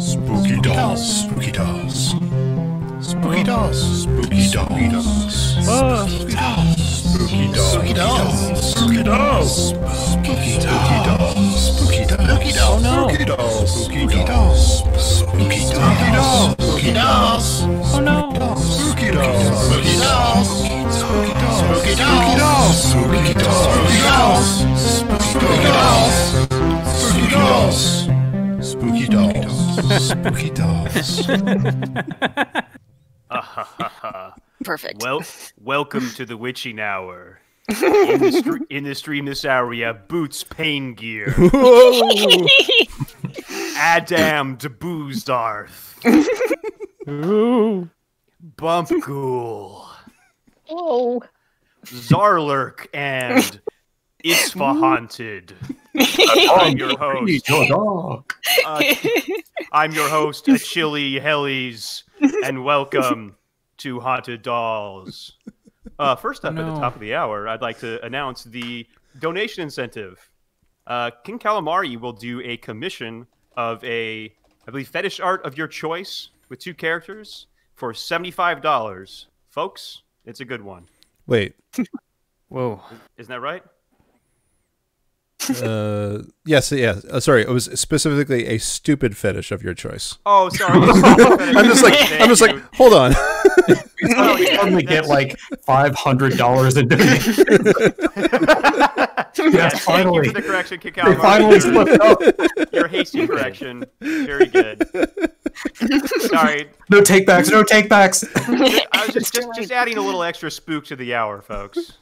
Spooky dolls, spooky dolls. Spooky dolls, spooky dolls. Spooky dolls, spooky dolls. Spooky dolls, spooky dolls. Spooky dolls, spooky dolls. Spooky dolls, spooky dolls. Spooky dolls, spooky dolls. Oh no. Spooky dolls, spooky dolls. Spooky dolls, spooky dolls. Spooky dolls, spooky dolls. Spooky dolls. Spooky dolls. Spooky dolls. Perfect. Well, welcome to the witching hour. In the stream this hour, we have Boots Raingear. Adam Bozarth. Bumpgrrl. Oh. Zarlurk and Isfahan. I'm your host. I'm your host, Achilles' Heelies, and welcome to Haunted Dolls. First up, at the top of the hour, I'd like to announce the donation incentive. King Calamari will do a commission of a, I believe, fetish art of your choice with two characters for $75. Folks, it's a good one. Wait. Whoa. Isn't that right? Yes. Sorry, it was specifically a stupid fetish of your choice. Oh, sorry. I'm just like, hold on. We only get like $500 a day. Yes, finally. Thank you for the correction, Kikau. Finally slipped up. Your hasty correction. Very good. Sorry. No takebacks. No takebacks. I was just adding a little extra spook to the hour, folks.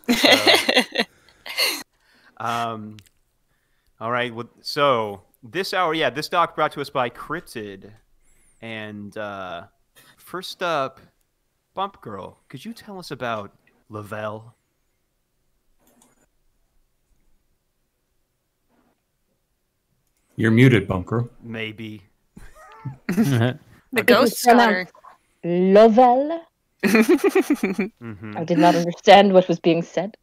So, all right, well, so this hour, yeah, this doc brought to us by Cryptid. And first up, Bumpgrrl, could you tell us about Lovelle? You're muted, Bumpgrrl. Maybe. The ghost hunter. Lovelle? I did not understand what was being said.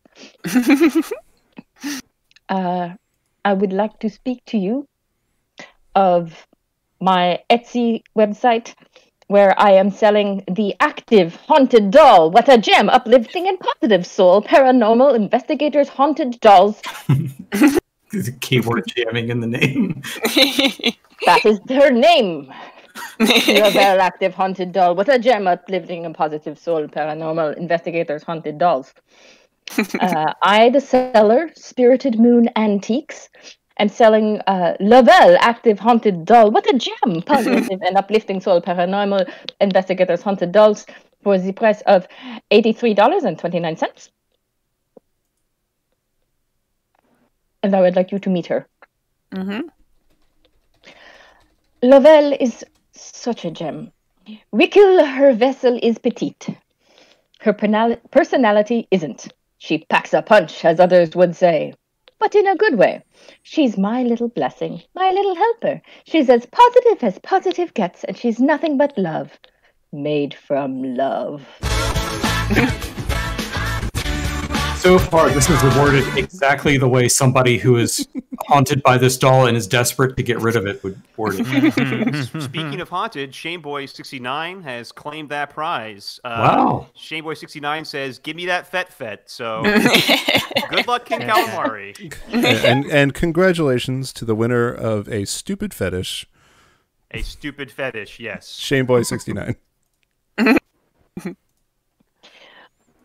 I would like to speak to you of my Etsy website where I am selling the active haunted doll. What a gem, uplifting and positive soul, paranormal investigators, haunted dolls. There's a keyword jamming in the name. That is her name. Your very active haunted doll. What a gem, uplifting and positive soul, paranormal investigators, haunted dolls. I, the seller, Spirited Moon Antiques, am selling Lovelle active haunted doll. What a gem! Positive and uplifting soul, paranormal investigators, haunted dolls for the price of $83.29. And I would like you to meet her. Lovelle is such a gem. We kill her vessel is petite. Her personality isn't. She packs a punch, as others would say, but in a good way. She's my little blessing, my little helper. She's as positive gets, and she's nothing but love. Made from love. So far, this is rewarded exactly the way somebody who is haunted by this doll and is desperate to get rid of it would board it. Speaking of haunted, Shameboy69 has claimed that prize. Wow. Shameboy69 says, give me that fet-fet. So good luck, King Calamari. And congratulations to the winner of a stupid fetish. A stupid fetish, yes. Shameboy69.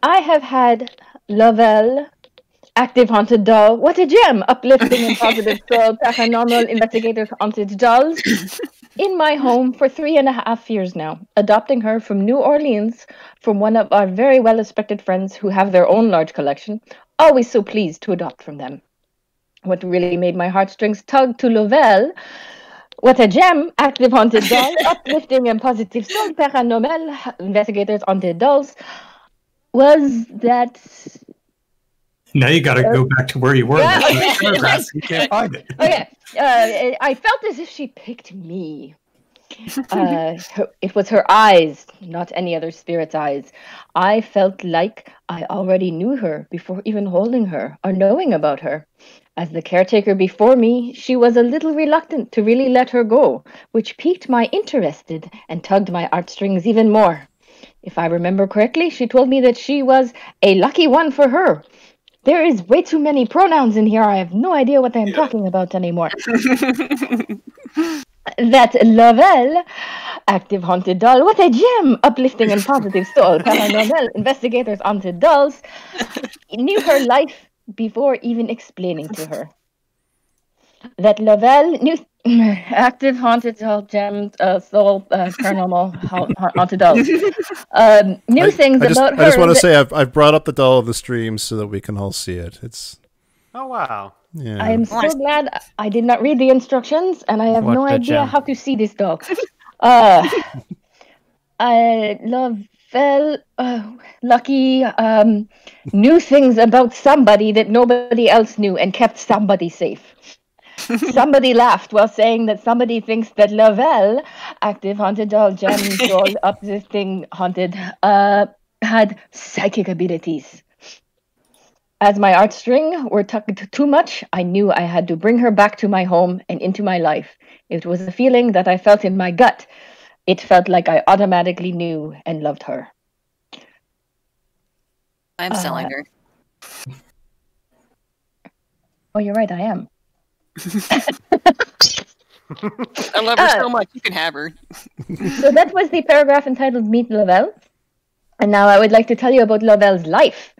I have had Lovelle active haunted doll. What a gem! Uplifting and positive soul, paranormal investigators, haunted dolls in my home for 3.5 years now, adopting her from New Orleans from one of our very well-respected friends who have their own large collection. Always so pleased to adopt from them. What really made my heartstrings tug to Lovelle. What a gem, active haunted doll, uplifting and positive soul, paranormal investigators, haunted dolls. Was that... Now you got to go back to where you were. Yeah, okay. You can't find it. Okay. I felt as if she picked me. It was her eyes, not any other spirit's eyes. I felt like I already knew her before even holding her or knowing about her. As the caretaker before me, she was a little reluctant to really let her go, which piqued my interest and tugged my heartstrings even more. If I remember correctly, she told me that she was a lucky one for her. There is way too many pronouns in here. I have no idea what I'm talking about anymore. That Lovelle, active haunted doll, what a gem, uplifting and positive soul. Paranormal investigators, haunted dolls, knew her life before even explaining to her. That Lovelle knew active haunted doll, gem, soul, paranormal, haunted doll. New things about her. I just want to say I've brought up the doll of the stream so that we can all see it. It's oh wow. Yeah. I am so glad I did not read the instructions, and I have no idea how to see this dog. I love lucky knew things about somebody that nobody else knew and kept somebody safe. Somebody laughed while saying that somebody thinks that Lovelle, active haunted doll, gem, doll, uplifting haunted, had psychic abilities. As my heartstrings were tugged too much, I knew I had to bring her back to my home and into my life. It was a feeling that I felt in my gut. It felt like I automatically knew and loved her. I'm selling her. Oh, you're right, I am. I love her so much, you can have her. So that was the paragraph entitled Meet Lovelle. And now I would like to tell you about Lovelle's life.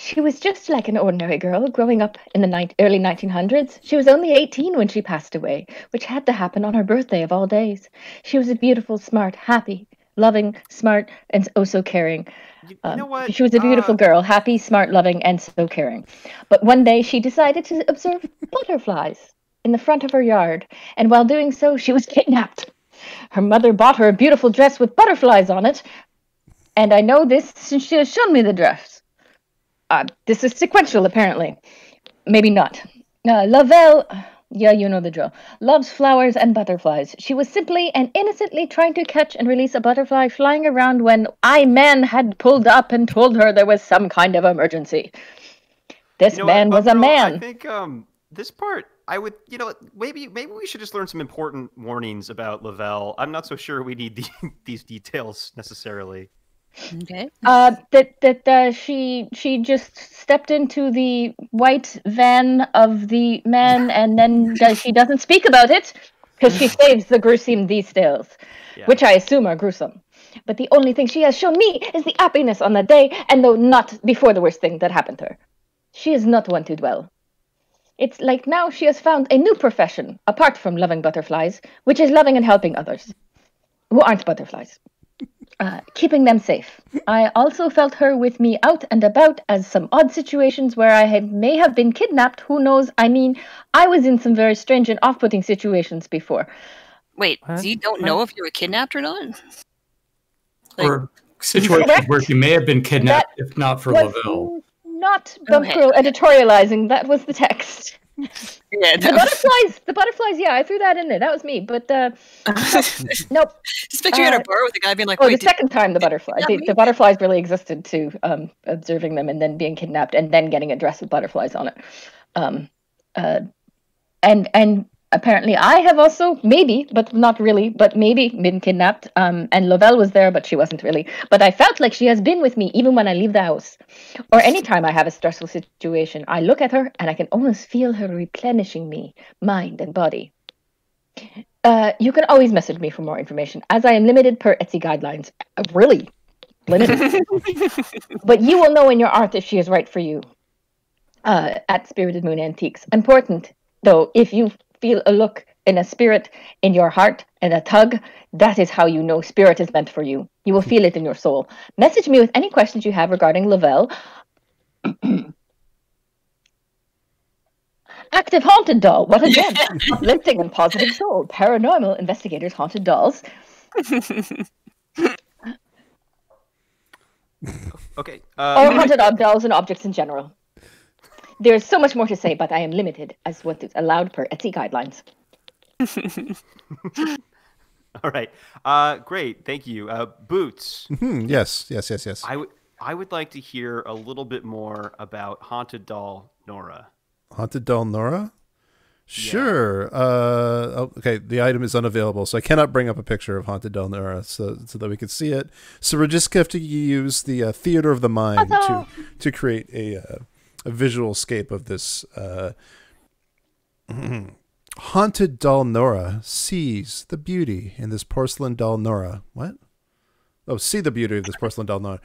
She was just like an ordinary girl growing up in the early 1900s. She was only 18 when she passed away, which had to happen on her birthday of all days. She was a beautiful, smart, happy, loving, smart, and oh so caring. You know what? She was a beautiful girl, happy, smart, loving, and so caring. But one day she decided to observe butterflies in the front of her yard, and while doing so, she was kidnapped. Her mother bought her a beautiful dress with butterflies on it, and I know this since she has shown me the dress. This is sequential, apparently. Maybe not. Lovelle, yeah, you know the drill, loves flowers and butterflies. She was simply and innocently trying to catch and release a butterfly flying around when I-Man had pulled up and told her there was some kind of emergency. This man was a man. I think this part, I would, you know, maybe we should just learn some important warnings about Lovelle. I'm not so sure we need these details necessarily. Okay. She just stepped into the white van of the man, and then she doesn't speak about it because she saves the gruesome details, which I assume are gruesome. But the only thing she has shown me is the happiness on that day, and though not before the worst thing that happened to her. She is not one to dwell. It's like now she has found a new profession apart from loving butterflies, which is loving and helping others who aren't butterflies. Keeping them safe. I also felt her with me out and about as some odd situations where may have been kidnapped. Who knows? I mean, I was in some very strange and off-putting situations before. Wait, you don't know if you were kidnapped or not? Like, or situations where you may have been kidnapped, that if not for Lovelle. Not Bumpgrrl editorializing. That was the text. Yeah, the butterflies. Yeah, I threw that in there. That was me. But nope. Just picture you at a bar with a guy being like, "Oh, the second time the butterflies. The butterflies really existed too. Observing them and then being kidnapped and then getting a dress with butterflies on it. And apparently I have also maybe, but not really, but maybe been kidnapped. And Lovelle was there, but she wasn't really. But I felt like she has been with me even when I leave the house. Or anytime I have a stressful situation, I look at her and I can almost feel her replenishing me, mind and body. You can always message me for more information, as I am limited per Etsy guidelines. Really? Limited. But you will know in your art if she is right for you. At Spirited Moon Antiques. Important, though, if you feel a look and a spirit in your heart and a tug, that is how you know spirit is meant for you. You will feel it in your soul. Message me with any questions you have regarding Lovelle. Active haunted doll. What a gem. Uplifting and positive soul. Paranormal investigators, haunted dolls. Okay. Or haunted dolls and objects in general. There is so much more to say, but I am limited as what is allowed per Etsy guidelines. All right. Great. Thank you. Boots. Mm-hmm. Yes. I would like to hear a little bit more about haunted doll Nora. Haunted doll Nora? Sure. Yeah. Okay, the item is unavailable, so I cannot bring up a picture of Haunted doll Nora so that we can see it. So we're just going to use the theater of the mind to create a visual scape of this. Haunted doll Nora sees the beauty in this porcelain doll Nora. What? Oh, see the beauty of this porcelain doll Nora.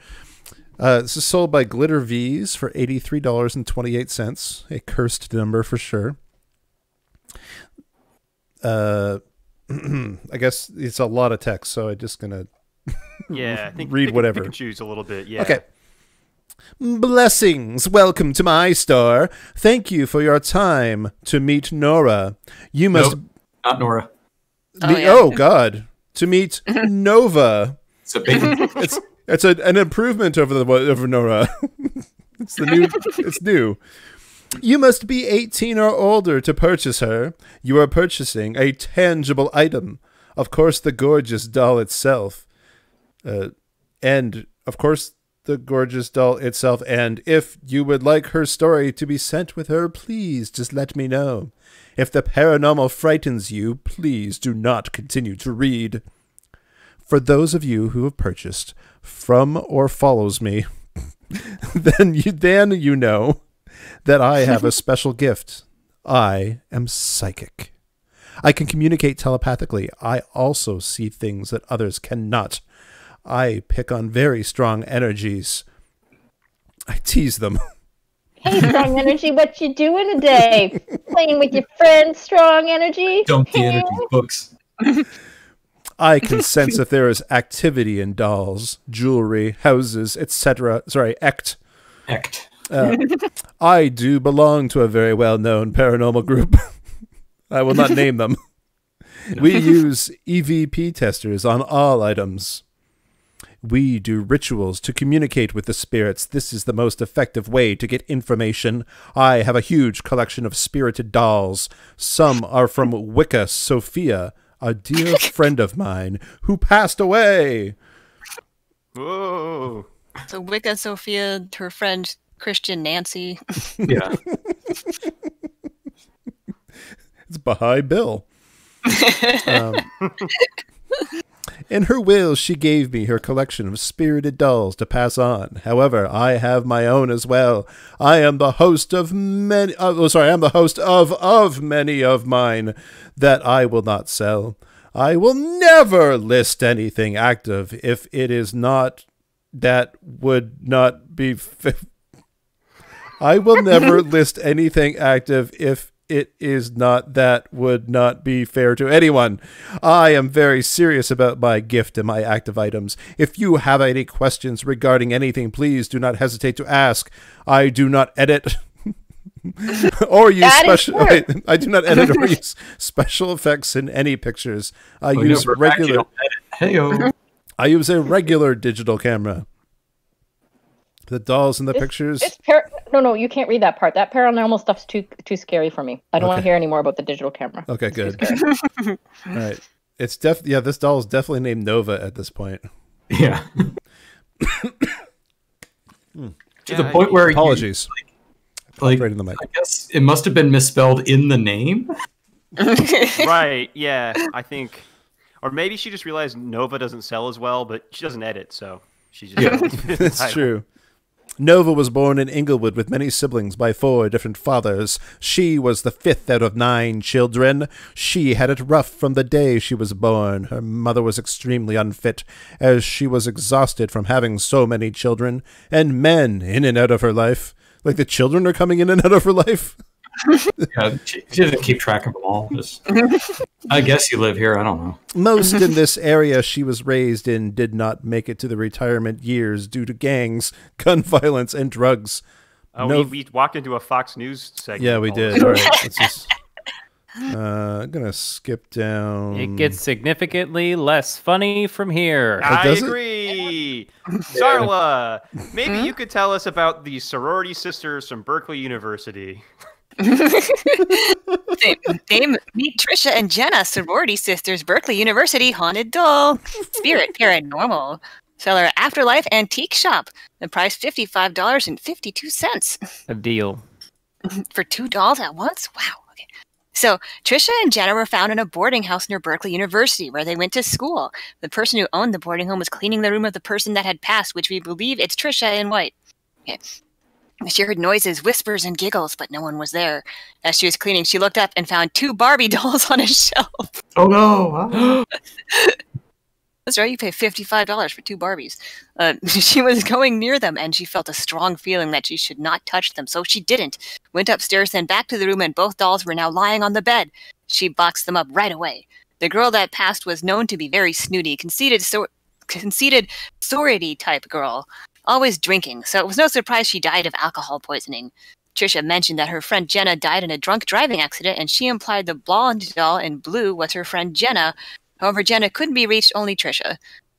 This is sold by Glitter V's for $83.28. A cursed number for sure. I guess it's a lot of text, so I'm just gonna yeah, I think read whatever. You can choose a little bit, yeah. Okay. Blessings. Welcome to my store. Thank you for your time to meet Nora. You must not Nora. Oh God, to meet Nova. It's a big. It's an improvement over Nora. It's the new. It's new. You must be 18 or older to purchase her. You are purchasing a tangible item. Of course, the gorgeous doll itself. And, of course, the gorgeous doll itself. And if you would like her story to be sent with her, please just let me know. If the paranormal frightens you, please do not continue to read. For those of you who have purchased from or follows me, then you know that I have a special gift. I am psychic. I can communicate telepathically. I also see things that others cannot. I pick on very strong energies. I tease them. Hey, strong energy, what you doing today? Playing with your friends, strong energy? Dump the energy books. I can sense if there is activity in dolls, jewelry, houses, etc. Sorry, act. Act. I do belong to a very well-known paranormal group. I will not name them. We use EVP testers on all items. We do rituals to communicate with the spirits. This is the most effective way to get information. I have a huge collection of spirited dolls. Some are from Wicca Sophia, a dear friend of mine who passed away. Whoa. So Wicca Sophia, her friend... Christian Nancy. Yeah. It's Baha'i Bill. In her will, she gave me her collection of spirited dolls to pass on. However, I have my own as well. I am the host of many... I am the host of many of mine that I will not sell. I will never list anything active if it is not... That would not be... I will never list anything active if it is not that would not be fair to anyone. I am very serious about my gift and my active items. If you have any questions regarding anything, please do not hesitate to ask. I do not edit or use special I do not edit or use special effects in any pictures. I use a regular digital camera. The dolls in the pictures. No, you can't read that part. That paranormal stuff's too scary for me. I don't want to hear any more about the digital camera. Okay, good. All right. It's yeah, this doll is definitely named Nova at this point. Yeah. To the point where apologies. Right in the mic. I guess it must have been misspelled in the name. Right. Yeah, I think, or maybe she just realized Nova doesn't sell as well, but she doesn't edit, so she just. Yeah. That's true. Nova was born in Inglewood with many siblings by 4 different fathers. She was the 5th out of 9 children. She had it rough from the day she was born. Her mother was extremely unfit, as she was exhausted from having so many children and men in and out of her life. Like the children are coming in and out of her life? Yeah, she didn't keep track of them all. Just, I guess you live here. I don't know. Most in this area she was raised in did not make it to the retirement years due to gangs, gun violence, and drugs. Oh, we walked into a Fox News segment. Yeah, we did. All right, let's just, I'm going to skip down. It gets significantly less funny from here. I agree. Zarla, maybe you could tell us about the sorority sisters from Berkeley University. Meet Trisha and Jenna, sorority sisters, Berkeley University, haunted doll, spirit paranormal, seller Afterlife Antique Shop, the price $55.52. A deal. For $2 at once? Wow. Okay. So Trisha and Jenna were found in a boarding house near Berkeley University where they went to school. The person who owned the boarding home was cleaning the room of the person that had passed, which we believe it's Trisha in white. Okay. She heard noises, whispers, and giggles, but no one was there. As she was cleaning, she looked up and found 2 Barbie dolls on a shelf. Oh, no. That's right. You pay $55 for 2 Barbies. She was going near them, and she felt a strong feeling that she should not touch them, so she didn't. Went upstairs, then back to the room, and both dolls were now lying on the bed. She boxed them up right away. The girl that passed was known to be very snooty, conceited sorority-type girl. Always drinking, so it was no surprise she died of alcohol poisoning. Trisha mentioned that her friend Jenna died in a drunk driving accident, and she implied the blonde doll in blue was her friend Jenna. However, Jenna couldn't be reached, only Trisha.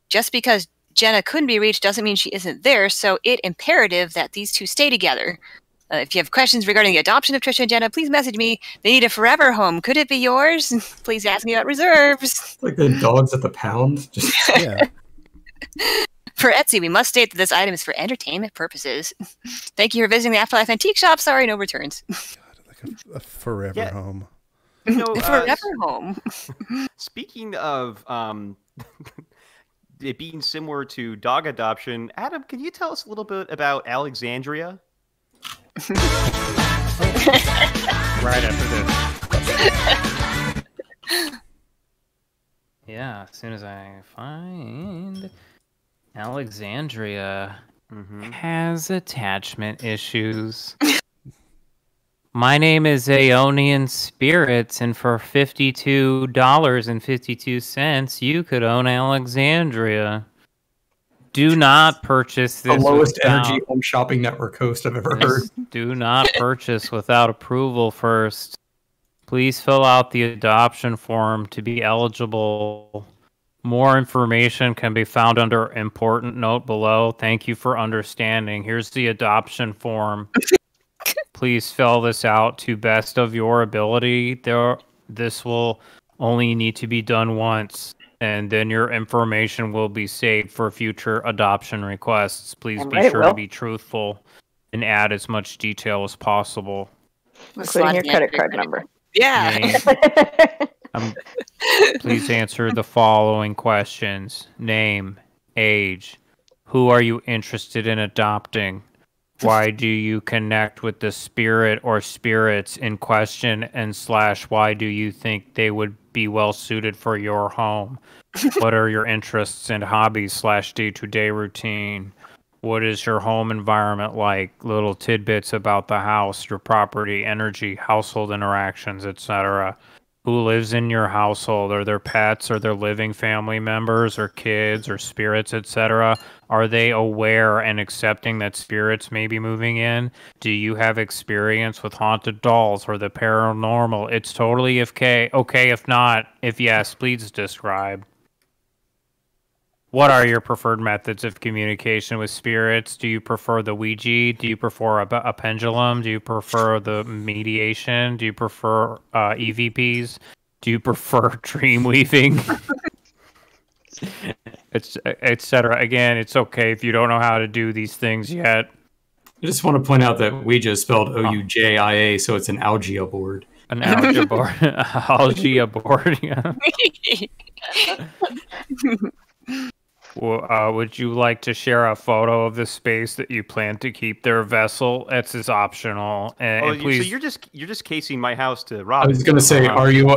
Just because Jenna couldn't be reached doesn't mean she isn't there, so it's imperative that these two stay together. If you have questions regarding the adoption of Trisha and Jenna, please message me. They need a forever home. Could it be yours? Please ask me about reserves. Like the dogs at the pound. Just, yeah. For Etsy, we must state that this item is for entertainment purposes. Thank you for visiting the Afterlife Antique Shop. Sorry, no returns. God, like a forever home. You know, forever home. Speaking of it being similar to dog adoption, Adam, can you tell us a little bit about Alexandria? Right after this. Yeah, as soon as I find... Alexandria has attachment issues. My name is Aeonian Spirits, and for $52.52, you could own Alexandria. Do not purchase this. The lowest energy home shopping network host I've ever heard. Do not purchase without approval first. Please fill out the adoption form to be eligible. More information can be found under important note below. Thank you for understanding. Here's the adoption form. Please fill this out to best of your ability. This will only need to be done once, and then your information will be saved for future adoption requests. Please be sure to be truthful and add as much detail as possible. Including your credit card number. Yeah. Please answer the following questions. Name, age, who are you interested in adopting? Why do you connect with the spirit or spirits in question, and / why do you think they would be well suited for your home? What are your interests and hobbies / day-to-day routine? What is your home environment like? Little tidbits about the house, your property, energy, household interactions, etc. Who lives in your household? Are there pets? Are there living family members or kids or spirits, etc.? Are they aware and accepting that spirits may be moving in? Do you have experience with haunted dolls or the paranormal? It's totally okay if not. If yes, please describe. What are your preferred methods of communication with spirits? Do you prefer the Ouija? Do you prefer a pendulum? Do you prefer the mediation? Do you prefer EVPs? Do you prefer dream weaving? etc. Again, it's okay if you don't know how to do these things yet. I just want to point out that Ouija is spelled O-U-J-I-A, so it's an Ouija board. An Ouija board. Ouija board, yeah. Well, would you like to share a photo of the space that you plan to keep their vessel? That's is optional. And please... So you're just casing my house to Rob. I was going to say, are you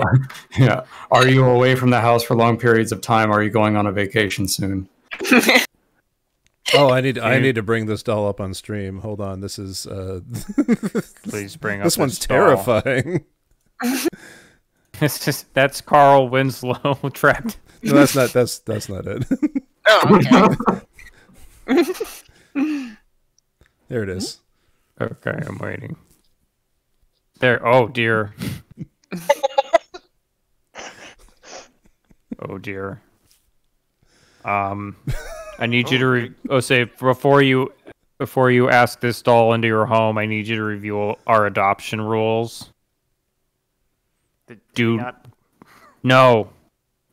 away from the house for long periods of time? Are you going on a vacation soon? Oh, I need to bring this doll up on stream. Hold on, this is. Please bring up this one's doll. Terrifying. That's Carl Winslow trapped. No, that's not it. Oh, okay. There it is. Okay, I'm waiting. There. Oh dear. Oh dear. I need you to say before you ask this doll into your home. I need you to review our adoption rules. No.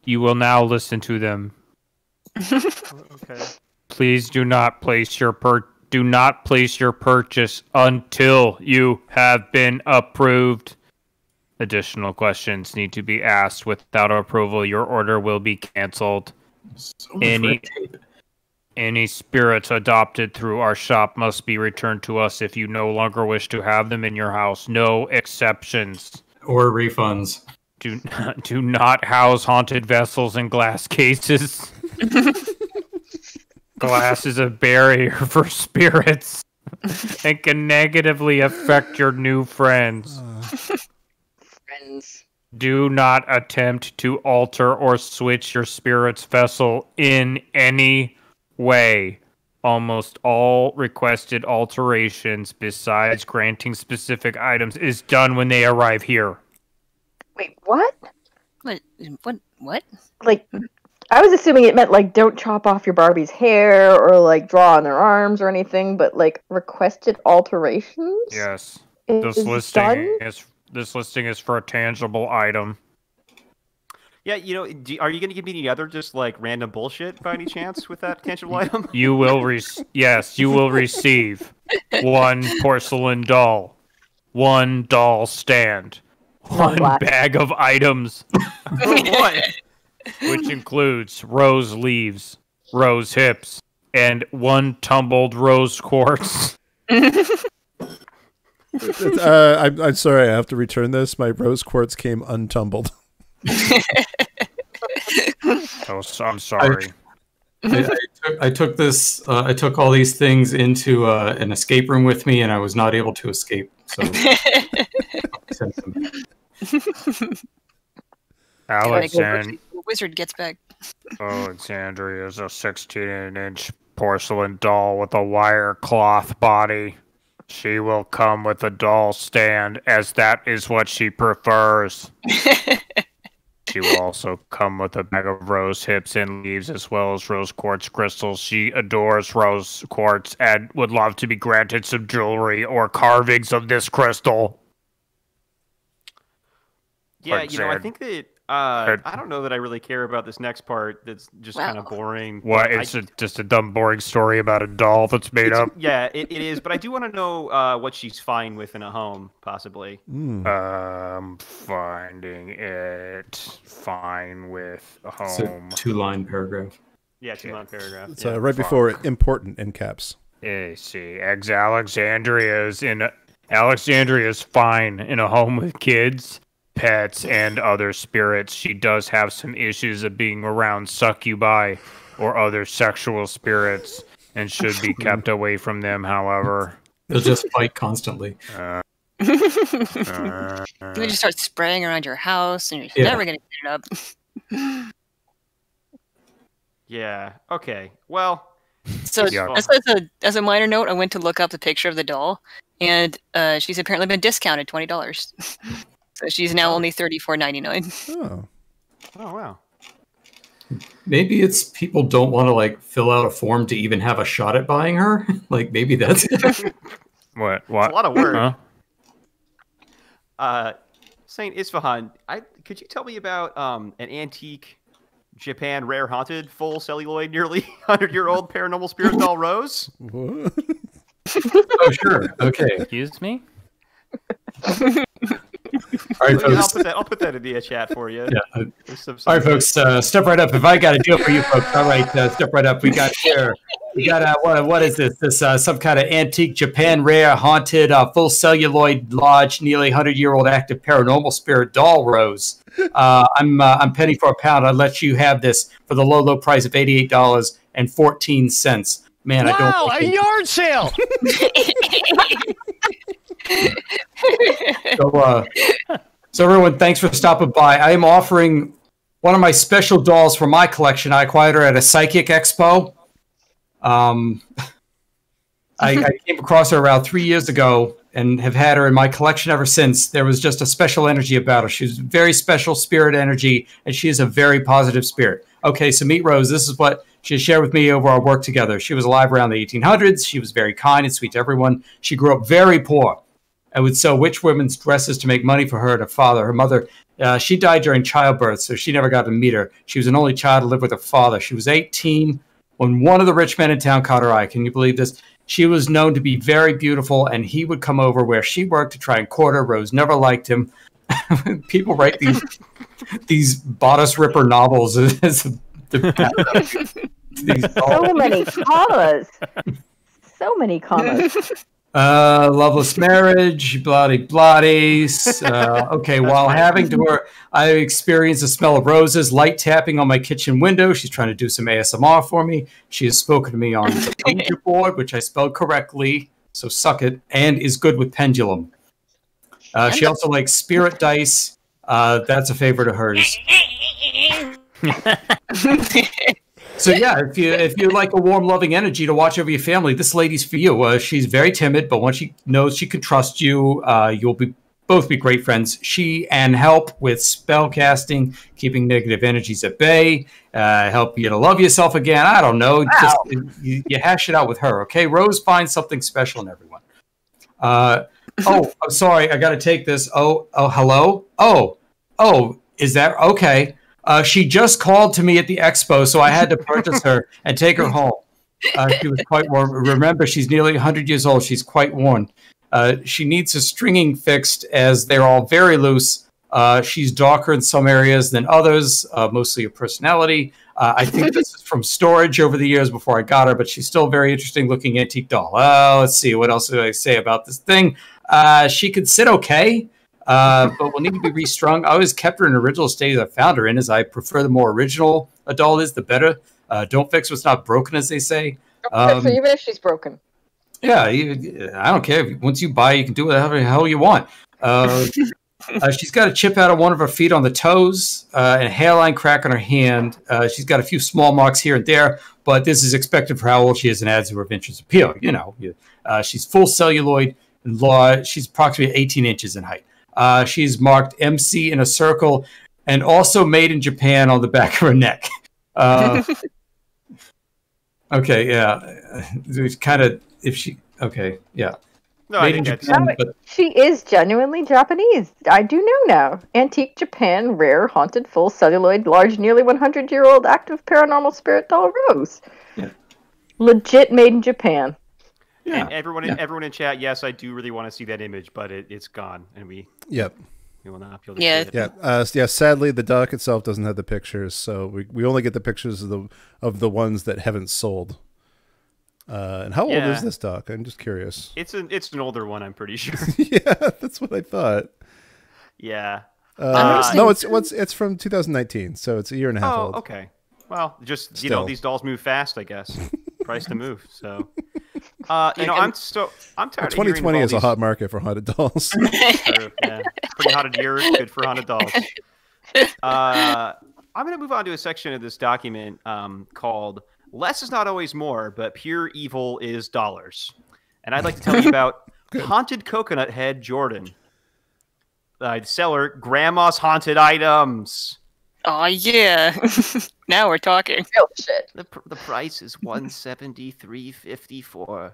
You will now listen to them. Okay. Please do not place your do not place your purchase until you have been approved. Additional questions need to be asked. Without approval, your order will be canceled. So any spirits adopted through our shop must be returned to us if you no longer wish to have them in your house. No exceptions. Or refunds. Do not house haunted vessels in glass cases. Glass is a barrier for spirits and can negatively affect your new friends. Do not attempt to alter or switch your spirit's vessel in any way. Almost all requested alterations, besides granting specific items, is done when they arrive here. Wait, what? What? Like, I was assuming it meant, like, don't chop off your Barbie's hair or, like, draw on their arms or anything, but, like, requested alterations? Yes. This listing is for a tangible item. Yeah, you know, are you going to give me any other just, like, random bullshit by any chance with that tangible item? You will receive one porcelain doll, one doll stand, one bag of items. What? Which includes rose leaves, rose hips, and one tumbled rose quartz. I'm sorry, I have to return this. My rose quartz came untumbled. Oh, I'm sorry. I took all these things into an escape room with me, and I was not able to escape. So. Alexandria. Wizard gets back. Alexandria is a 16-inch porcelain doll with a wire cloth body. She will come with a doll stand, as that is what she prefers. She will also come with a bag of rose hips and leaves, as well as rose quartz crystals. She adores rose quartz and would love to be granted some jewelry or carvings of this crystal. Yeah, you know, I think that I don't know that I really care about this next part. That's just kind of boring. What? It's just a dumb, boring story about a doll that's made up. Yeah, it is. But I do want to know what she's fine with in a home, possibly. I'm finding it fine with a home. Two-line paragraph. Yeah, two-line paragraph. It's right before important in caps. I see. Alexandria's fine in a home with kids, pets, and other spirits. She does have some issues of being around succubi or other sexual spirits and should be kept away from them, however. They'll just fight constantly. They just start spraying around your house and you're never going to get it up. Yeah, okay. Well, so as a minor note, I went to look up the picture of the doll, and she's apparently been discounted $20. So she's now only $34.99. Oh. Oh, wow. Maybe it's people don't want to, like, fill out a form to even have a shot at buying her. Like, maybe that's it. What? It's a lot of work. Huh? Saint Isfahan, could you tell me about an antique Japan rare haunted full celluloid nearly 100-year-old paranormal spirit doll Rose? What? Oh, sure. Okay. Excuse me? All right, folks. I'll put that in the chat for you. Yeah. All right, folks. Step right up. If I got a deal for you, folks. All right, step right up. We got what is this? This some kind of antique Japan rare haunted full celluloid lodge, nearly 100-year-old active paranormal spirit doll Rose. I'm penny for a pound. I'll let you have this for the low price of $88.14. Man, wow, a yard sale. So everyone, thanks for stopping by. I am offering one of my special dolls for my collection. I acquired her at a psychic expo. I came across her around 3 years ago and have had her in my collection ever since. There was just a special energy about her. She was very special spirit energy, and she is a very positive spirit. Okay, so meet Rose. This is what she shared with me over our work together. She was alive around the 1800s. She was very kind and sweet to everyone. She grew up very poor and would sell witch women's dresses to make money for her and her father. Her mother, she died during childbirth, so she never got to meet her. She was an only child to live with her father. She was 18 when one of the rich men in town caught her eye. Can you believe this? She was known to be very beautiful, and he would come over where she worked to try and court her. Rose never liked him. People write these these bodice ripper novels as the these so many commas. So many commas. Loveless marriage, bloody bloodies. Okay, while having to work, I experienced the smell of roses, light tapping on my kitchen window. She's trying to do some ASMR for me. She has spoken to me on the Ouija board, which I spelled correctly, so suck it, and is good with pendulum. She also likes spirit dice. That's a favorite of hers. So yeah, if you like a warm, loving energy to watch over your family, this lady's for you. She's very timid, but once she knows she can trust you, you'll both be great friends. She can help with spell casting, keeping negative energies at bay, help you to love yourself again. I don't know. Wow. Just, you hash it out with her, okay? Rose finds something special in everyone. Oh, I'm sorry. I got to take this. Oh, hello? Oh, is that okay? She just called to me at the expo, so I had to purchase her and take her home. She was quite worn. Remember, she's nearly 100 years old. She's quite worn. She needs her stringing fixed as they're all very loose. She's darker in some areas than others, mostly her personality. I think this is from storage over the years before I got her, but she's still a very interesting-looking antique doll. Let's see. What else do I say about this thing? She could sit okay. But will need to be restrung. I always kept her in the original state I found her in, as I prefer the more original a doll is, the better. Don't fix what's not broken, as they say. So even if she's broken. Yeah, I don't care. Once you buy, you can do whatever the hell you want. She's got a chip out of one of her feet on the toes, and a hairline crack on her hand. She's got a few small marks here and there, but this is expected for how old she is and adds to her vintage appeal. You know, she's full celluloid and large. She's approximately 18 inches in height. She's marked MC in a circle and also made in Japan on the back of her neck. Okay, yeah. It's kind of, if she, okay, yeah. No, made in Japan, but she is genuinely Japanese. I do know now. Antique Japan, rare, haunted, full, celluloid, large, nearly 100-year-old active paranormal spirit doll Rose. Yeah. Legit made in Japan. Yeah. And everyone in chat, yes, I do really want to see that image, but it's gone, and we will not be able to see it. Yeah. Sadly, the doc itself doesn't have the pictures, so we only get the pictures of the ones that haven't sold. And how old is this doc? I'm just curious. It's an older one, I'm pretty sure. Yeah, that's what I thought. Yeah. No, it's from 2019, so it's a year and a half old. Okay. Well, just you know, these dolls move fast, I guess. Price to move, so. You know, I'm tired. 2020 is a hot market for haunted dolls. Sure, yeah. Pretty haunted year, good for haunted dolls. I'm going to move on to a section of this document called "Less is not always more, but pure evil is dollars," and I'd like to tell you about haunted Coconut Head Jordan. The seller, Grandma's Haunted Items. Oh yeah! Now we're talking. Oh, shit. The price is $173.54.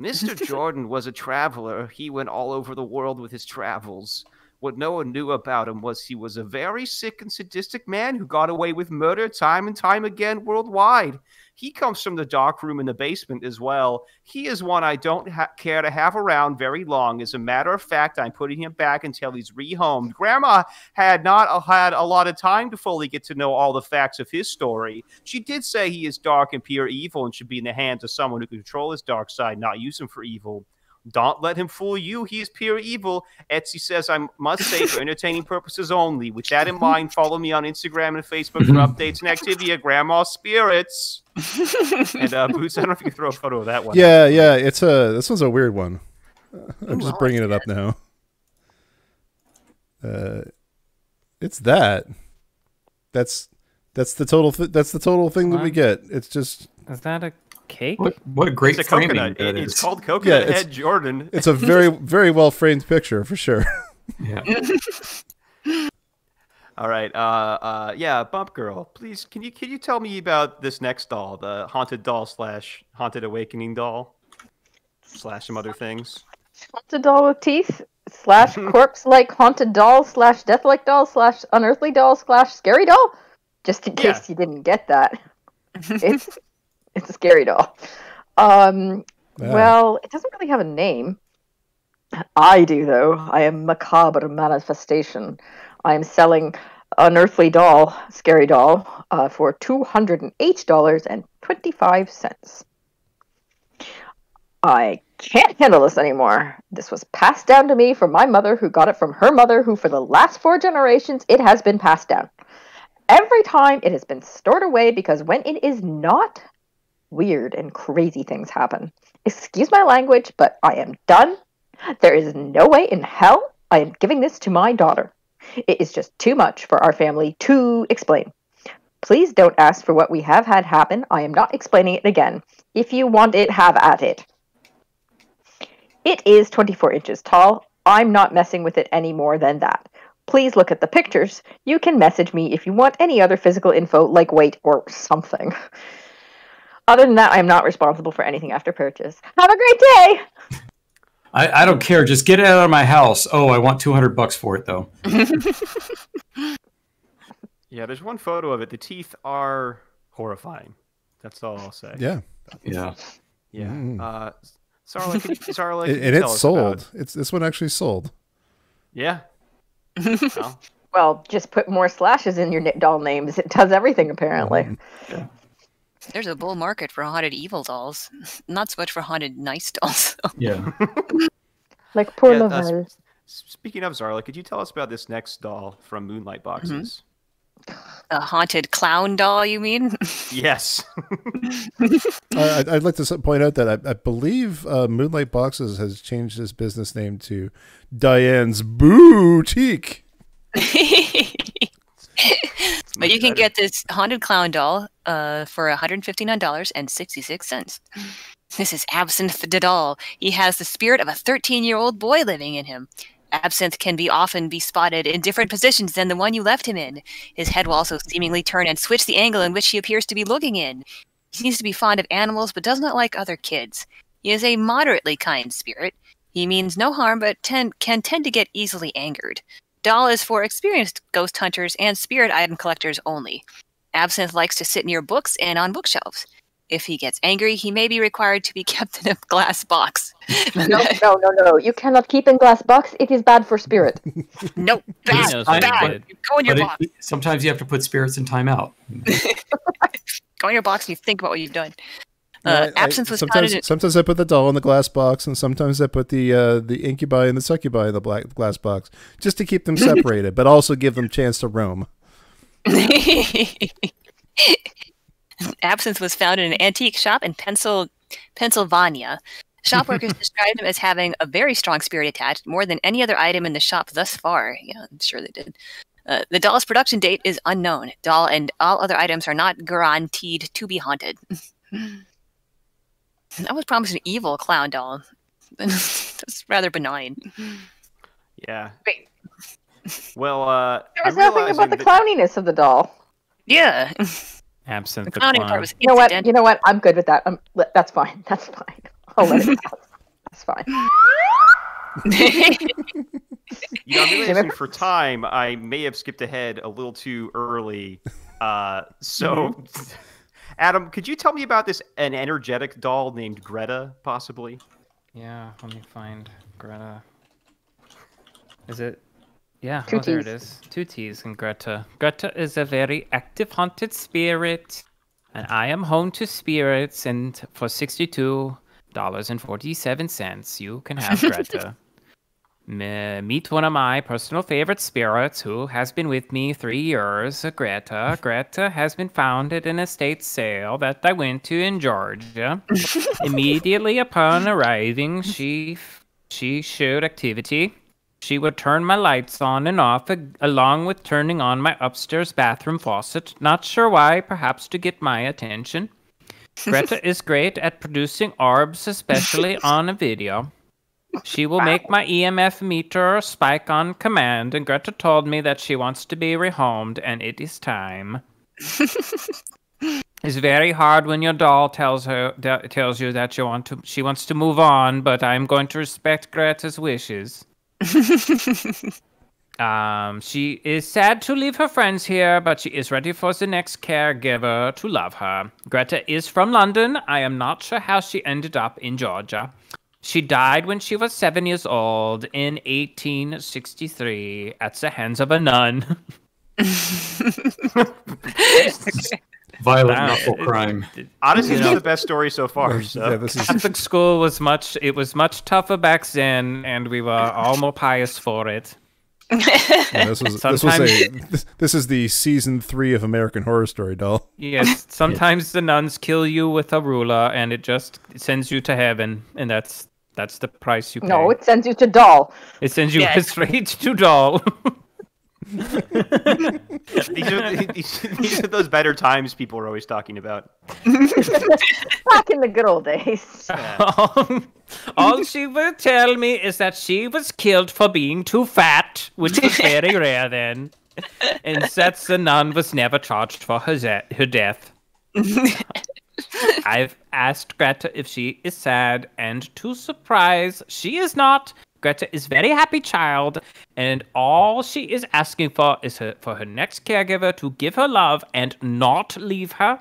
Mr. Jordan was a traveler. He went all over the world with his travels. What no one knew about him was he was a very sick and sadistic man who got away with murder time and time again worldwide. He comes from the dark room in the basement as well. He is one I don't care to have around very long. As a matter of fact, I'm putting him back until he's rehomed. Grandma had not had a lot of time to fully get to know all the facts of his story. She did say he is dark and pure evil and should be in the hands of someone who can control his dark side, not use him for evil. Don't let him fool you. He is pure evil. Etsy says I must say for entertaining purposes only. With that in mind, follow me on Instagram and Facebook for updates and activity at Grandma's Spirits. And Boots, I don't know if you can throw a photo of that one. Yeah. This one's a weird one. I'm just bringing it up now. It's that. That's the total thing that we get. It's just. Is that a cake? What a great framing! It's called Coconut Head Jordan. It's a very very well framed picture for sure. Yeah. All right, Bumpgrrl, please, can you tell me about this next doll, the haunted doll / haunted awakening doll / some other things? Haunted doll with teeth / corpse-like haunted doll / death-like doll / unearthly doll / scary doll. Just in case you didn't get that, it's a scary doll. Well, it doesn't really have a name. I do, though. I am Macabre Manifestation. I am selling Unearthly Doll, Scary Doll, for $208.25. I can't handle this anymore. This was passed down to me from my mother, who got it from her mother, who for the last 4 generations, it has been passed down. Every time it has been stored away, because when it is not, weird and crazy things happen. Excuse my language, but I am done. There is no way in hell I am giving this to my daughter. It is just too much for our family to explain. Please don't ask for what we have had happen. I am not explaining it again. If you want it, have at it. It is 24 inches tall. I'm not messing with it any more than that. Please look at the pictures. You can message me if you want any other physical info, like weight or something. Other than that, I am not responsible for anything after purchase. Have a great day! I don't care. Just get it out of my house. Oh, I want $200 for it, though. Yeah, there's one photo of it. The teeth are horrifying. That's all I'll say. Yeah. Yeah. Yeah. Mm. Zarla, Zarla, and it's sold. It's this one actually sold. Yeah. Well. Well, just put more slashes in your doll names. It does everything, apparently. Yeah. There's a bull market for haunted evil dolls. Not so much for haunted nice dolls. Yeah. Like poor Lovelle. Speaking of Zarla, could you tell us about this next doll from Moonlight Boxes? A haunted clown doll, you mean? Yes. I'd like to point out that I believe Moonlight Boxes has changed his business name to Diane's Boutique. But you can get this haunted clown doll for $159.66. This is Absinthe the doll. He has the spirit of a 13-year-old boy living in him. Absinthe can be often be spotted in different positions than the one you left him in. His head will also seemingly turn and switch the angle in which he appears to be looking in. He seems to be fond of animals but does not like other kids. He is a moderately kind spirit. He means no harm but can tend to get easily angered. Doll is for experienced ghost hunters and spirit item collectors only. Absinthe likes to sit near books and on bookshelves. If he gets angry, he may be required to be kept in a glass box. No. You cannot keep in glass box. It is bad for spirit. Nope. Bad. Bad. Go in your box. Sometimes you have to put spirits in timeout. Go in your box and you think about what you've done. Absinthe was sometimes I put the doll in the glass box, and sometimes I put the incubi and the succubi in the black glass box, just to keep them separated, but also give them chance to roam. Absinthe was found in an antique shop in Pennsylvania. Shop workers described him as having a very strong spirit attached, more than any other item in the shop thus far. Yeah, I'm sure they did. The doll's production date is unknown. Doll and all other items are not guaranteed to be haunted. I was promised an evil clown doll. That's rather benign. Yeah. Wait. Well, there was nothing about the clowniness of the doll. Yeah. Absinthe the clowning part was incidental. You know what? I'm good with that. That's fine. That's fine. I'll let it pass. That's fine. You know, I'm really asking for time. I may have skipped ahead a little too early. So... Adam, could you tell me about an energetic doll named Greta, possibly? Yeah, let me find Greta. Is it? Yeah, oh, there it is. 2 T's in Greta. Greta is a very active haunted spirit, and I am home to spirits, and for $62.47, you can have Greta. Meet one of my personal favorite spirits who has been with me 3 years, Greta. Greta has been found at an estate sale that I went to in Georgia. Immediately upon arriving, she showed activity. She would turn my lights on and off, along with turning on my upstairs bathroom faucet. Not sure why, perhaps to get my attention. Greta is great at producing orbs, especially on a video. She will make my EMF meter spike on command, and Greta told me that she wants to be rehomed, and it is time. It's very hard when your doll tells you that she wants to move on, but I'm going to respect Greta's wishes. She is sad to leave her friends here, but she is ready for the next caregiver to love her. Greta is from London. I am not sure how she ended up in Georgia. She died when she was 7 years old in 1863 at the hands of a nun. Violent awful crime. Honestly, it's the best story so far. So. Yeah, Catholic school was much. It was much tougher back then, and we were all more pious for it. Yeah, this is the season 3 of American Horror Story, doll. Yes, sometimes the nuns kill you with a ruler, and it just sends you to heaven, and that's the price you pay. No, it sends you to doll. It sends you straight to doll. These are those better times people are always talking about. Back in the good old days. Yeah. All she will tell me is that she was killed for being too fat, which was very rare then, and that the nun was never charged for her death. I've asked Greta if she is sad, and to surprise, she is not. Greta is a very happy child, and all she is asking for is for her next caregiver to give her love and not leave her.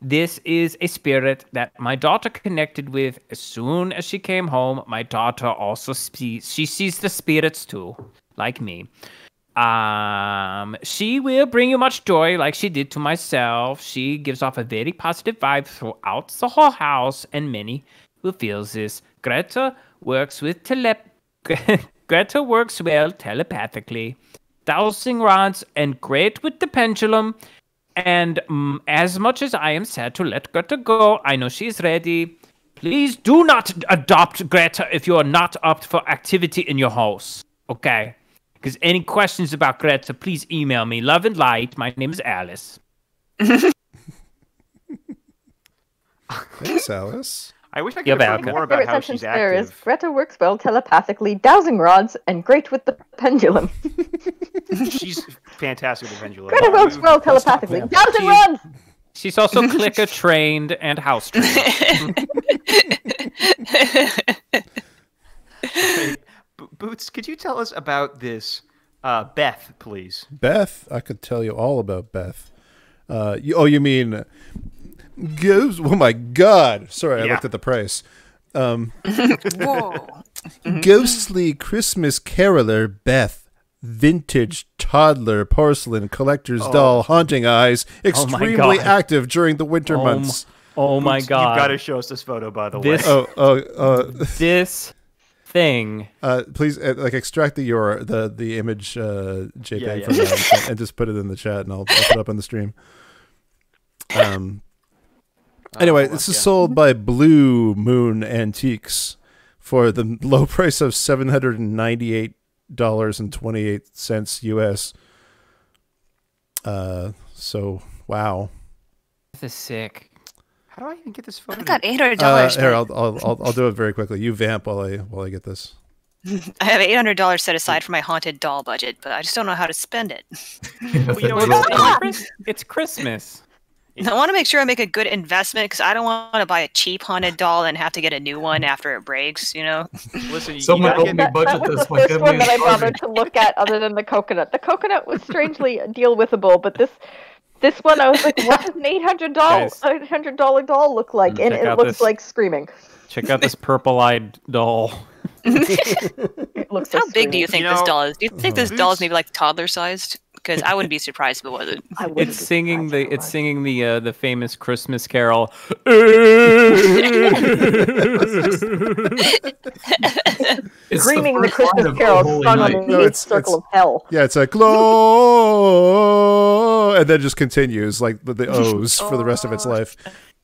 This is a spirit that my daughter connected with as soon as she came home. My daughter also sees the spirits too, like me. She will bring you much joy like she did to myself. She gives off a very positive vibe throughout the whole house, and many will feel this. Greta works with Greta works well telepathically, dowsing rods, and great with the pendulum. And as much as I am sad to let Greta go, I know she is ready. Please do not adopt Greta if you are not up for activity in your house, okay? Because any questions about Greta, please email me. Love and light. My name is Alice. Thanks, Alice. I wish I could have more about how she's active. Greta works well telepathically, dowsing rods, and great with the pendulum. She's fantastic with the pendulum. Greta works well telepathically, dowsing rods! She's also clicker trained and house trained. Okay. Boots, could you tell us about this Beth, please? Beth? I could tell you all about Beth. You mean... Gives, oh my god, sorry, I looked at the price. Whoa. Ghostly Christmas caroler Beth, vintage toddler porcelain collector's doll, haunting eyes, extremely active during the winter months. Oh my god, you've got to show us this photo, by the way. This thing, please like extract the image JPEG from that and just put it in the chat, and I'll put it up on the stream. Anyway, this is sold by Blue Moon Antiques for the low price of $798.28 US. Wow. This is sick. How do I even get this photo? I've got $800. Here, I'll do it very quickly. You vamp while I get this. I have $800 set aside for my haunted doll budget, but I just don't know how to spend it. Well, you know, it's Christmas. I want to make sure I make a good investment because I don't want to buy a cheap haunted doll and have to get a new one after it breaks, you know? Listen, someone told me budget this. That was the first one that I bothered to look at other than the coconut. The coconut was strangely deal-withable, but this one I was like, what does an $800 doll look like? And it looks like screaming. Check out this purple-eyed doll. It looks so big do you think this doll is? Do you think this doll is maybe like toddler-sized? Because I wouldn't be surprised if it wasn't. It's singing the famous Christmas carol. Screaming the Christmas carol sung on the circle of hell. Yeah, it's like glow, and then just continues like the O's for the rest of its life.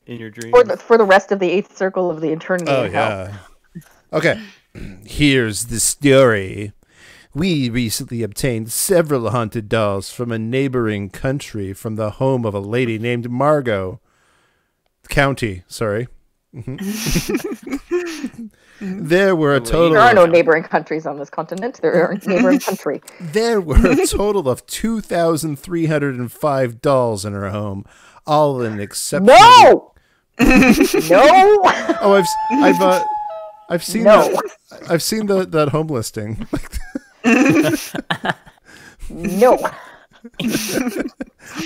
In your dreams. For the rest of the 8th circle of the eternity of hell. Okay, here's the story. We recently obtained several haunted dolls from a neighboring country from the home of a lady named Margot. County, sorry. There were a total... There are no neighboring countries on this continent. There aren't neighboring country. There were a total of 2,305 dolls in her home, all in exceptional... No! No! Oh, I've seen that home listing. No.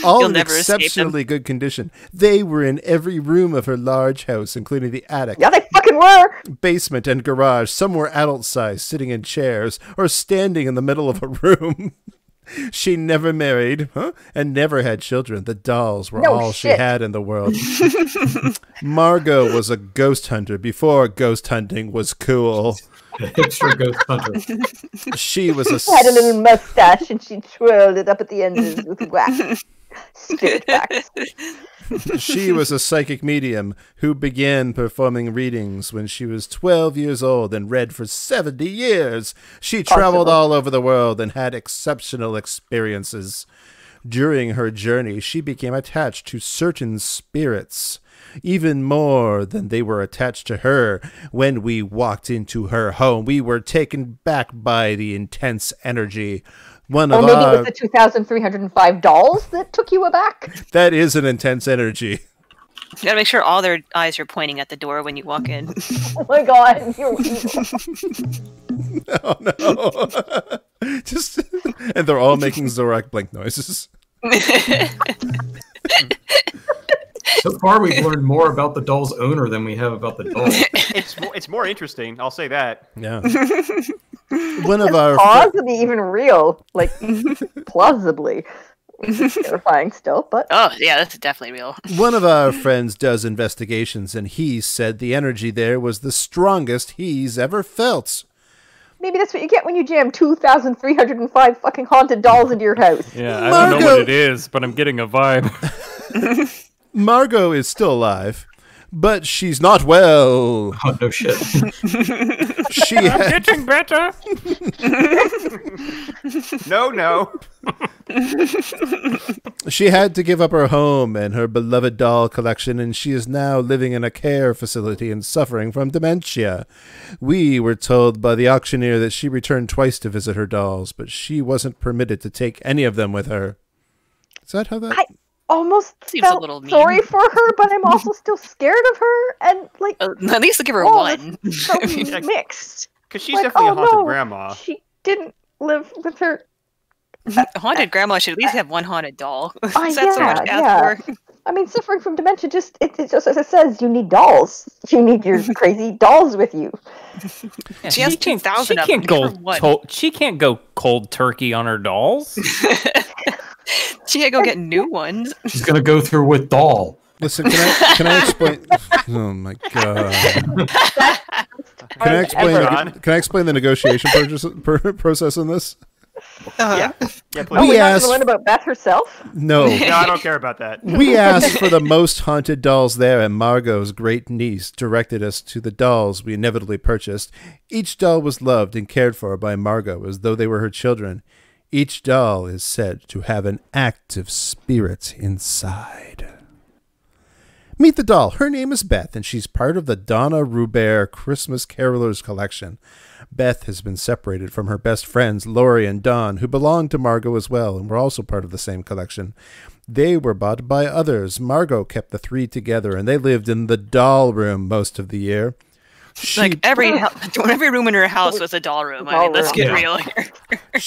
All in exceptionally good condition. They were in every room of her large house, including the attic. Yeah, they fucking were! Basement and garage. Some were adult-sized, sitting in chairs, or standing in the middle of a room. She never married, huh? And never had children. The dolls were all she had in the world. Margot was a ghost hunter before ghost hunting was cool. A hipster ghost hunter. She was a... She had a little mustache and she twirled it up at the end with wax. Spirit wax. She was a psychic medium who began performing readings when she was 12 years old and read for 70 years. She traveled all over the world and had exceptional experiences. During her journey, she became attached to certain spirits, even more than they were attached to her. When we walked into her home, we were taken back by the intense energy. One of maybe it was the 2,305 dolls that took you aback? That is an intense energy. You gotta make sure all their eyes are pointing at the door when you walk in. Oh my god. No, no. Just, and they're all making Zorak blink noises. So far we've learned more about the doll's owner than we have about the doll. It's more interesting, I'll say that. Yeah. One of our plausibly even real, like plausibly. Terrifying still, but oh yeah, that's definitely real. One of our friends does investigations, and he said the energy there was the strongest he's ever felt. Maybe that's what you get when you jam 2,305 fucking haunted dolls into your house. Yeah, I don't know what it is, but I'm getting a vibe. Margot is still alive, but she's not well. Oh, no shit. I'm getting better. No, no. She had to give up her home and her beloved doll collection, and she is now living in a care facility and suffering from dementia. We were told by the auctioneer that she returned twice to visit her dolls, but she wasn't permitted to take any of them with her. Is that how that... Almost seems felt a little mean. Sorry for her, but I'm also still scared of her, and like at least give her one. So I mean, mixed, because she's like, definitely a haunted grandma. She didn't live with her. A haunted grandma should at least have one haunted doll. Is that so much to ask for? I mean, suffering from dementia just—it's just as it says. You need dolls. You need your crazy dolls with you. Yeah, she has 2,000. She can't go cold turkey on her dolls. She had to go get new ones. She's gonna go through with doll. Listen, can I explain? Oh my god! Can I explain the negotiation process in this? Yeah. Please. We asked to learn about Beth herself. No, I don't care about that. We asked for the most haunted dolls there, and Margot's great niece directed us to the dolls we inevitably purchased. Each doll was loved and cared for by Margot as though they were her children. Each doll is said to have an active spirit inside. Meet the doll. Her name is Beth, and she's part of the Donna Rubert Christmas Carolers collection. Beth has been separated from her best friends, Lori and Don, who belonged to Margot as well and were also part of the same collection. They were bought by others. Margot kept the three together, and they lived in the doll room most of the year. Like every room in her house was a doll room. I mean, let's get real here.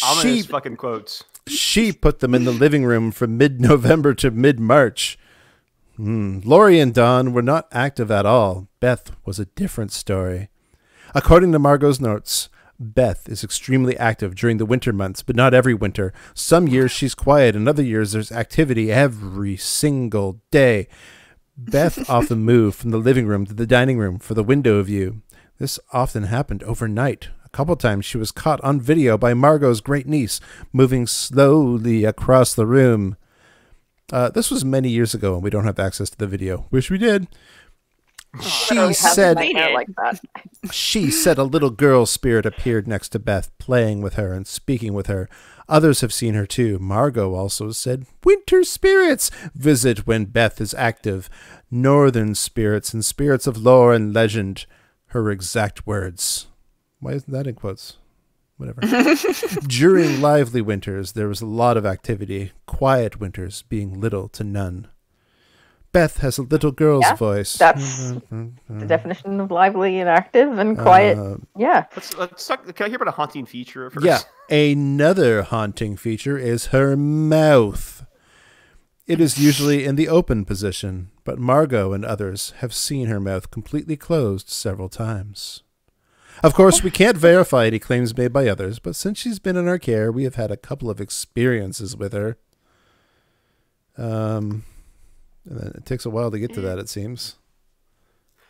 Ominous fucking quotes. She put them in the living room from mid-November to mid-March. Lori and Don were not active at all. Beth was a different story. According to Margot's notes, Beth is extremely active during the winter months, but not every winter. Some years she's quiet, and other years there's activity every single day. Beth often moved from the living room to the dining room for the window view. This often happened overnight. A couple times she was caught on video by Margot's great niece, moving slowly across the room. This was many years ago, and we don't have access to the video. Wish we did. She said a little girl spirit appeared next to Beth, playing with her and speaking with her. Others have seen her too. Margot also said winter spirits visit when Beth is active. Northern spirits and spirits of lore and legend. Her exact words. Why isn't that in quotes? Whatever. During lively winters, there was a lot of activity. Quiet winters being little to none. Beth has a little girl's voice. That's the definition of lively and active and quiet. Yeah. Let's talk, can I hear about a haunting feature first? Yeah. Another haunting feature is her mouth. It is usually in the open position, but Margot and others have seen her mouth completely closed several times. Of course, we can't verify any claims made by others, but since she's been in our care, we have had a couple of experiences with her. And then it takes a while to get to that, it seems.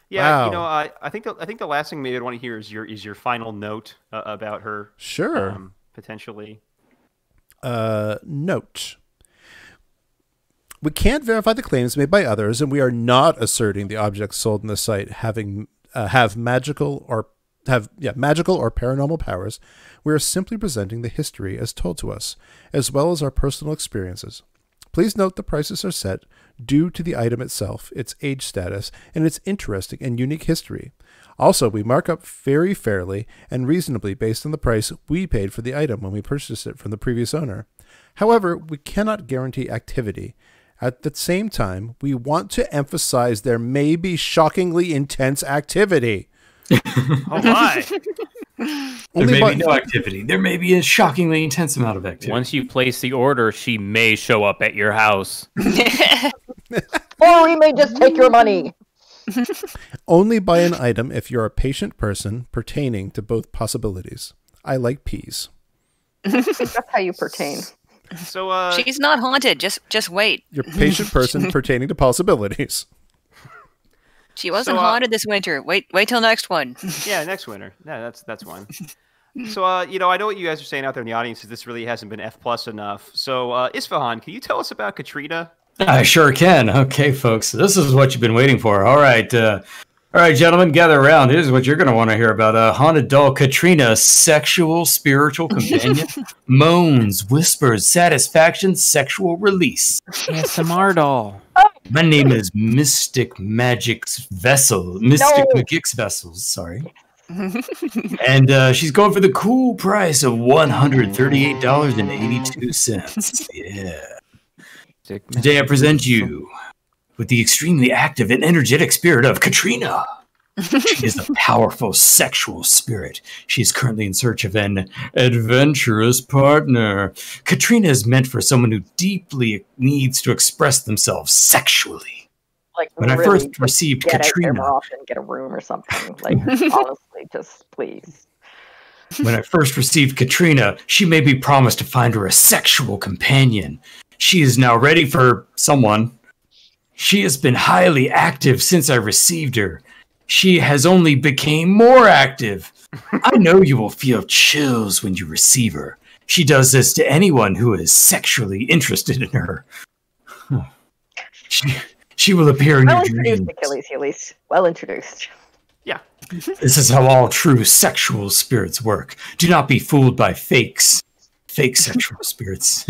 Yeah, wow. You know, I think the last thing maybe I'd want to hear is your final note about her. Sure, potentially. Note: we can't verify the claims made by others, and we are not asserting the objects sold on the site have magical or paranormal powers. We are simply presenting the history as told to us, as well as our personal experiences. Please note the prices are set due to the item itself, its age status, and its interesting and unique history. Also, we mark up very fairly and reasonably based on the price we paid for the item when we purchased it from the previous owner. However, we cannot guarantee activity. At the same time, we want to emphasize there may be shockingly intense activity. Oh my! There may be no activity. There may be a shockingly intense amount of activity. Once you place the order, she may show up at your house. Or we may just take your money. Only buy an item if you're a patient person, pertaining to both possibilities. I like peas. That's how you pertain. So she's not haunted. Just wait. You're a patient person pertaining to possibilities. She wasn't haunted this winter. Wait till next one. Yeah, next winter. No, that's one. So, you know, I know what you guys are saying out there in the audience is this really hasn't been F+ enough. So, Isfahan, can you tell us about Katrina? I sure can. Okay, folks, this is what you've been waiting for. All right, gentlemen, gather around. Here's what you're going to want to hear about: haunted doll Katrina, sexual, spiritual companion, moans, whispers, satisfaction, sexual release. ASMR doll. My name is Mystic Magic's Vessel. Mystic Magic's Vessels, sorry. And she's going for the cool price of $138.82. Yeah. Today I present you with the extremely active and energetic spirit of Katrina. She is a powerful sexual spirit. She is currently in search of an adventurous partner. Katrina is meant for someone who deeply needs to express themselves sexually. Like, when really I first received Katrina, get a room or something. Like, honestly, just please. When I first received Katrina, she made me promise to find her a sexual companion. She is now ready for someone. She has been highly active since I received her. She has only became more active. I know you will feel chills when you receive her. She does this to anyone who is sexually interested in her. She will appear in your dreams. Achilles' Heelies. Well introduced. Yeah. This is how all true sexual spirits work. Do not be fooled by fakes. Fake sexual spirits.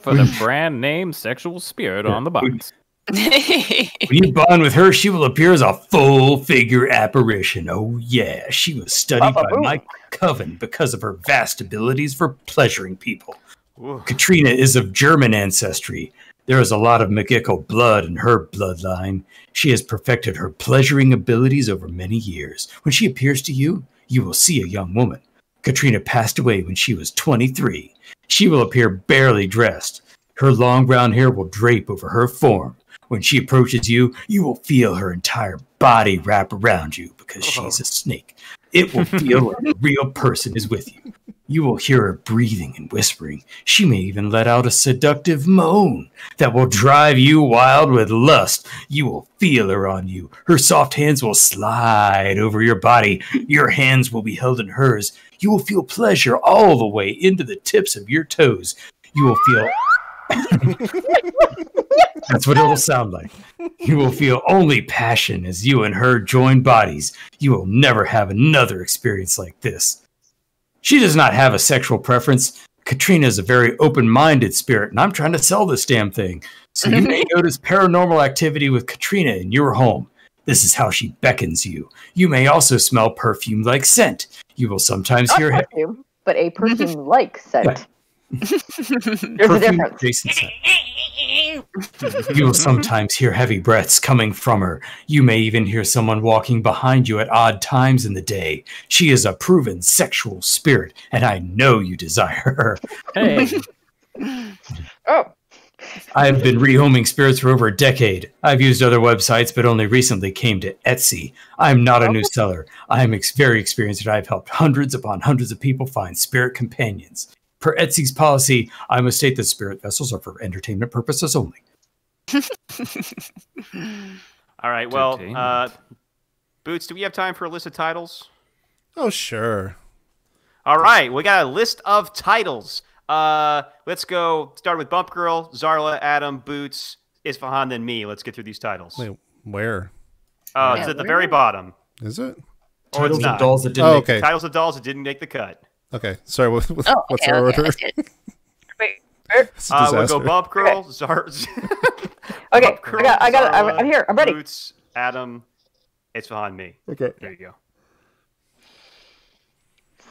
For the brand name sexual spirit on the box. When you bond with her, she will appear as a full-figure apparition. Oh, yeah. She was studied by Mike Coven because of her vast abilities for pleasuring people. Ooh. Katrina is of German ancestry. There is a lot of magical blood in her bloodline. She has perfected her pleasuring abilities over many years. When she appears to you, you will see a young woman. Katrina passed away when she was 23. She will appear barely dressed. Her long brown hair will drape over her form. When she approaches you, you will feel her entire body wrap around you because she's a snake. It will feel like a real person is with you. You will hear her breathing and whispering. She may even let out a seductive moan that will drive you wild with lust. You will feel her on you. Her soft hands will slide over your body. Your hands will be held in hers. You will feel pleasure all the way into the tips of your toes. You will feel... That's what it'll sound like. You will feel only passion as you and her join bodies. You will never have another experience like this. She does not have a sexual preference. Katrina is a very open-minded spirit, and I'm trying to sell this damn thing. So you may notice paranormal activity with Katrina in your home. This is how she beckons you. You may also smell perfume-like scent. You will sometimes hear perfume, but a perfume-like scent. Right. There's a difference. You'll sometimes hear heavy breaths coming from her. You may even hear someone walking behind you at odd times in the day. She is a proven sexual spirit, and I know you desire her. Hey. Oh. I have been rehoming spirits for over a decade. I've used other websites, but only recently came to Etsy. I'm not a new seller. I'm very experienced, and I've helped hundreds upon hundreds of people find spirit companions. Per Etsy's policy, I must state that spirit vessels are for entertainment purposes only. All right, well, Boots, do we have time for a list of titles? Oh, sure. All right, we got a list of titles. Let's go start with Bumpgrrl, Zarla, Adam, Boots, Isfahan, then me. Let's get through these titles. Wait, where? It's at the very bottom. Is it? Or titles of dolls that didn't. Oh, okay. Titles of dolls that didn't make the cut. Okay. Sorry. What's our order? Wait. We'll go Bumpgrrl, Zarla. Okay. Bumpgrrl, I got it. I'm here. I'm ready. Boots, Adam, Isfahan, me. Okay. There you go.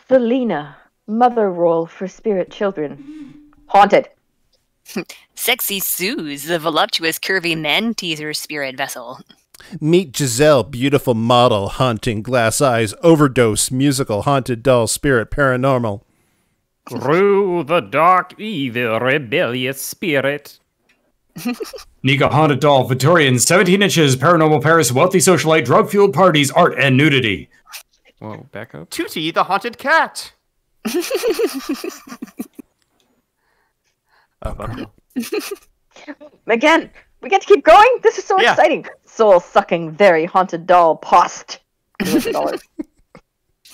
Selena. Mother role for spirit children. Haunted. Sexy Suze, the voluptuous curvy man teaser spirit vessel. Meet Giselle, beautiful model, haunting glass eyes, overdose, musical, haunted doll, spirit, paranormal. Through the dark, evil, rebellious spirit. Nika, haunted doll, Victorian, 17 inches, paranormal Paris, wealthy socialite, drug-fueled parties, art, and nudity. Whoa, back up. Tootie, the haunted cat. Again, we get to keep going. This is so exciting. Soul sucking, very haunted doll, post.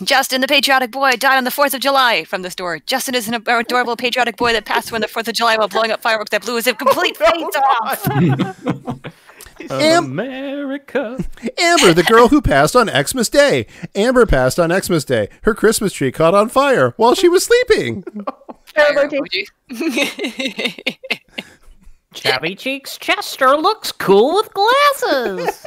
Justin, the patriotic boy, died on the 4th of July. From the store, Justin is an adorable patriotic boy that passed away on the 4th of July while blowing up fireworks that blew his complete face off. America. Amber, the girl who passed on Xmas Day. Amber passed on Xmas Day. Her Christmas tree caught on fire while she was sleeping. Chubby Cheeks Chester looks cool with glasses.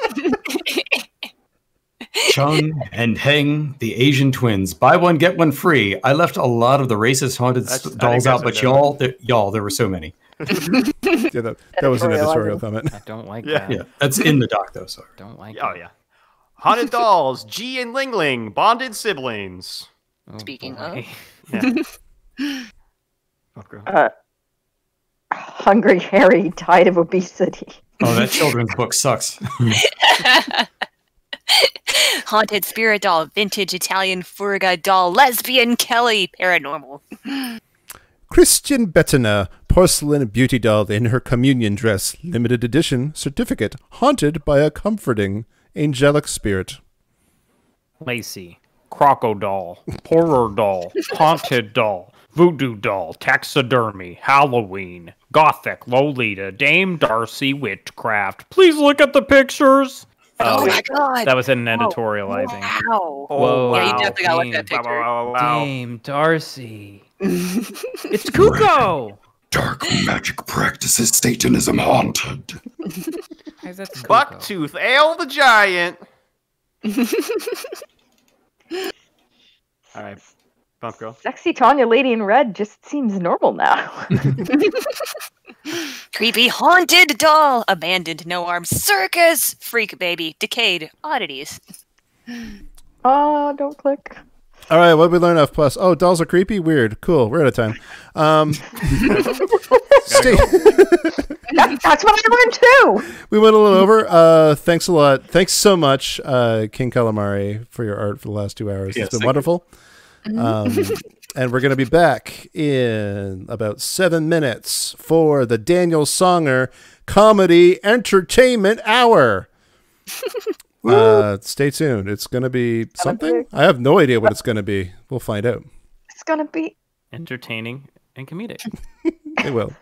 Chung and Heng, the Asian twins. Buy one, get one free. I left a lot of the racist haunted dolls out, but y'all, there were so many. Yeah, that was an editorial comment. I don't like that. Yeah, that's in the doc, though. Sorry. Don't like it. Oh, yeah. Haunted dolls, G and Ling Ling, bonded siblings. Oh, Speaking of. Yeah. Hungry Harry died of obesity. Oh, that children's book sucks. Haunted spirit doll, vintage Italian furga doll, lesbian Kelly, paranormal. Christian Bettina, porcelain beauty doll in her communion dress, limited edition, certificate, haunted by a comforting angelic spirit. Lacey, croco doll, horror doll, haunted doll, voodoo doll, taxidermy, Halloween, gothic, Lolita, Dame Darcy, witchcraft. Please look at the pictures. Oh my God! That was in an editorial, I think. Wow! Whoa! Yeah, you definitely gotta look at that picture. Wow. Dame Darcy. It's Cuco. Dark magic practices, Satanism haunted. Bucktooth, Ale the Giant. All right, Bumpgrrl. Sexy Tanya, Lady in Red, just seems normal now. Creepy haunted doll, abandoned no arms, circus, freak baby, decayed, oddities. Oh, don't click. All right, what did we learn off plus? Oh, dolls are creepy, weird, cool. We're out of time. That's what I learned too. We went a little over. Thanks a lot. Thanks so much, King Calamari, for your art for the last 2 hours. Yes, it's been wonderful. And we're going to be back in about 7 minutes for the Daniel Songer Comedy Entertainment Hour. Stay tuned. It's going to be something. I have no idea what it's going to be. We'll find out. It's going to be entertaining and comedic. It will.